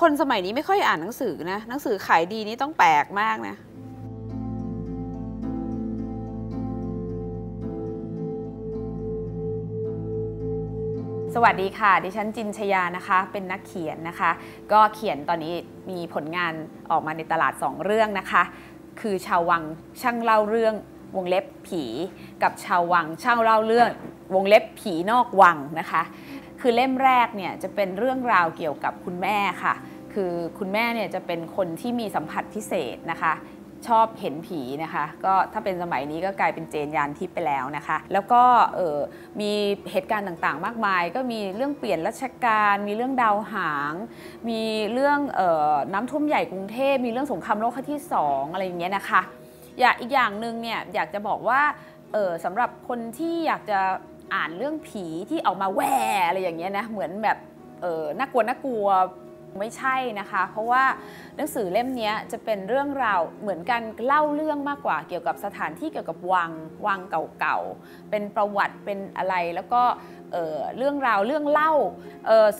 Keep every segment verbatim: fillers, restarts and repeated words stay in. คนสมัยนี้ไม่ค่อยอ่านหนังสือนะหนังสือขายดีนี่ต้องแปลกมากนะสวัสดีค่ะดิฉันจินชยานะคะเป็นนักเขียนนะคะก็เขียนตอนนี้มีผลงานออกมาในตลาดสองเรื่องนะคะคือชาววังช่างเล่าเรื่องวงเล็บผีกับชาววังช่างเล่าเรื่องวงเล็บผีนอกวังนะคะคือเล่มแรกเนี่ยจะเป็นเรื่องราวเกี่ยวกับคุณแม่ค่ะคือคุณแม่เนี่ยจะเป็นคนที่มีสัมผัสพิเศษนะคะชอบเห็นผีนะคะก็ถ้าเป็นสมัยนี้ก็กลายเป็นเจนยานทิพย์ไปแล้วนะคะแล้วก็เอ่อมีเหตุการณ์ต่างๆมากมายก็มีเรื่องเปลี่ยนราชการมีเรื่องดาวหางมีเรื่องเอ่อน้ำท่วมใหญ่กรุงเทพมีเรื่องสงครามโลกครั้งที่สองอะไรอย่างเงี้ยนะคะอยากอีกอย่างหนึ่งเนี่ยอยากจะบอกว่าเอ่อสำหรับคนที่อยากจะอ่านเรื่องผีที่ออกมาแหว่อะไรอย่างเงี้ยนะเหมือนแบบเอ่อน่ากลัวน่ากลัวไม่ใช่นะคะเพราะว่าหนังสือเล่มนี้จะเป็นเรื่องราวเหมือนกันเล่าเรื่องมากกว่าเกี่ยวกับสถานที่เกี่ยวกับวังวังเก่าๆเป็นประวัติเป็นอะไรแล้วก็ เอ่อ เรื่องราวเรื่องเล่า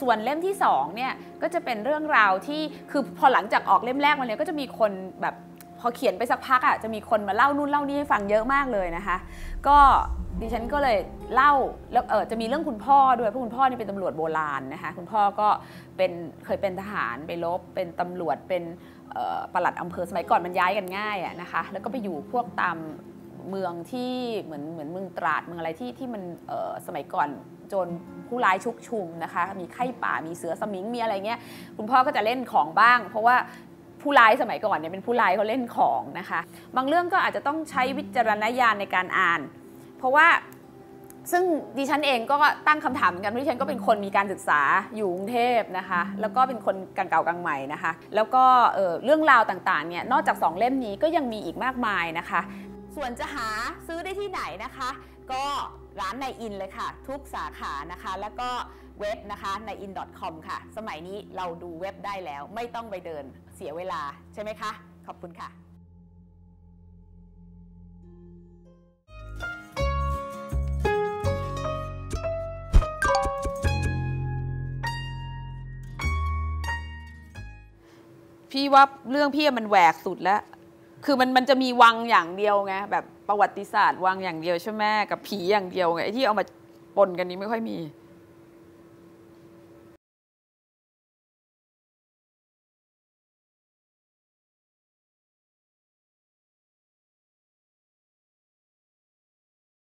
ส่วนเล่มที่สองเนี่ยก็จะเป็นเรื่องราวที่คือพอหลังจากออกเล่มแรกมาเนี่ยก็จะมีคนแบบพอเขียนไปสักพักอ่ะจะมีคนมาเล่านู่นเล่านี่ให้ฟังเยอะมากเลยนะคะก็ดิฉันก็เลยเล่าแล้วเออจะมีเรื่องคุณพ่อด้วยเพราะคุณพ่อนี่เป็นตำรวจโบราณนะคะคุณพ่อก็เป็นเคยเป็นทหารไปรบเป็นตำรวจเป็นปลัดอำเภอสมัยก่อนมันย้ายกันง่ายอ่ะนะคะแล้วก็ไปอยู่พวกตามเมืองที่เหมือนเหมือนเมืองตราดเมืองอะไรที่ที่มันสมัยก่อนจนผู้ร้ายชุกชุมนะคะมีไข้ป่ามีเสือสมิงมีอะไรเงี้ยคุณพ่อก็จะเล่นของบ้างเพราะว่าผู้ร้ายสมัยก่อนเนี่ยเป็นผู้ร้ายเขาเล่นของนะคะบางเรื่องก็อาจจะต้องใช้วิจารณญาณในการอ่านเพราะว่าซึ่งดิฉันเองก็ตั้งคำถามเหมือนกันเพราะดิฉันก็เป็นคนมีการศึกษาอยู่กรุงเทพนะคะแล้วก็เป็นคนกลางเก่ากลางใหม่นะคะแล้วก็ เอ่อ เรื่องราวต่างๆเนี่ยนอกจากสองเล่มนี้ก็ยังมีอีกมากมายนะคะส่วนจะหาซื้อได้ที่ไหนนะคะก็ร้านนายอินเลยค่ะทุกสาขานะคะแล้วก็เว็บนะคะ นายอิน ดอท คอม ค่ะสมัยนี้เราดูเว็บได้แล้วไม่ต้องไปเดินเสียเวลาใช่ไหมคะขอบคุณค่ะพี่ว่าเรื่องพี่มันแหวกสุดแล้วคือมันมันจะมีวังอย่างเดียวไงแบบประวัติศาสตร์วังอย่างเดียวใช่ไหมกับผีอย่างเดียวไงไอ้ที่เอามาปนกันนี้ไม่ค่อยมี